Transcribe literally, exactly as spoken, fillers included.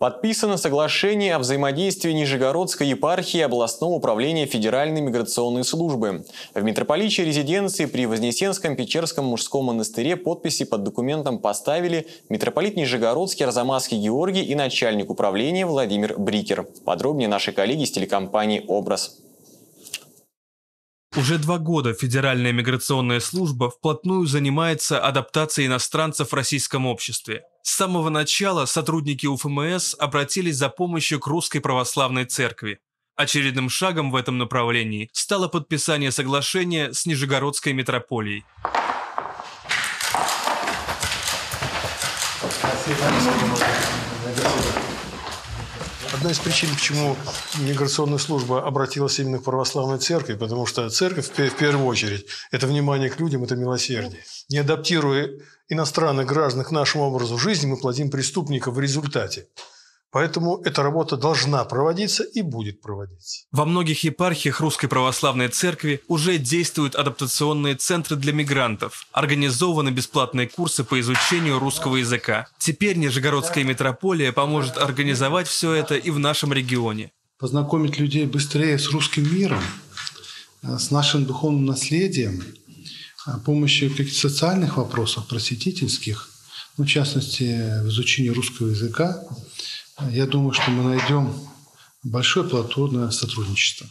Подписано соглашение о взаимодействии Нижегородской епархии и областного управления Федеральной миграционной службы. В митрополичьей резиденции при Вознесенском Печерском мужском монастыре подписи под документом поставили митрополит Нижегородский, Арзамасский Георгий и начальник управления Владимир Бриккер. Подробнее наши коллеги из телекомпании «Образ». Уже два года Федеральная миграционная служба вплотную занимается адаптацией иностранцев в российском обществе. С самого начала сотрудники УФМС обратились за помощью к Русской Православной Церкви. Очередным шагом в этом направлении стало подписание соглашения с Нижегородской митрополией. Одна из причин, почему миграционная служба обратилась именно к православной церкви, потому что церковь, в первую очередь, это внимание к людям, это милосердие. Не адаптируя иностранных граждан к нашему образу жизни, мы плодим преступников в результате. Поэтому эта работа должна проводиться и будет проводиться. Во многих епархиях Русской Православной Церкви уже действуют адаптационные центры для мигрантов. Организованы бесплатные курсы по изучению русского языка. Теперь Нижегородская митрополия поможет организовать все это и в нашем регионе. Познакомить людей быстрее с русским миром, с нашим духовным наследием, помощью каких-то социальных вопросов, просветительских, ну, в частности, в изучении русского языка. Я думаю, что мы найдем большое плодотворное сотрудничество.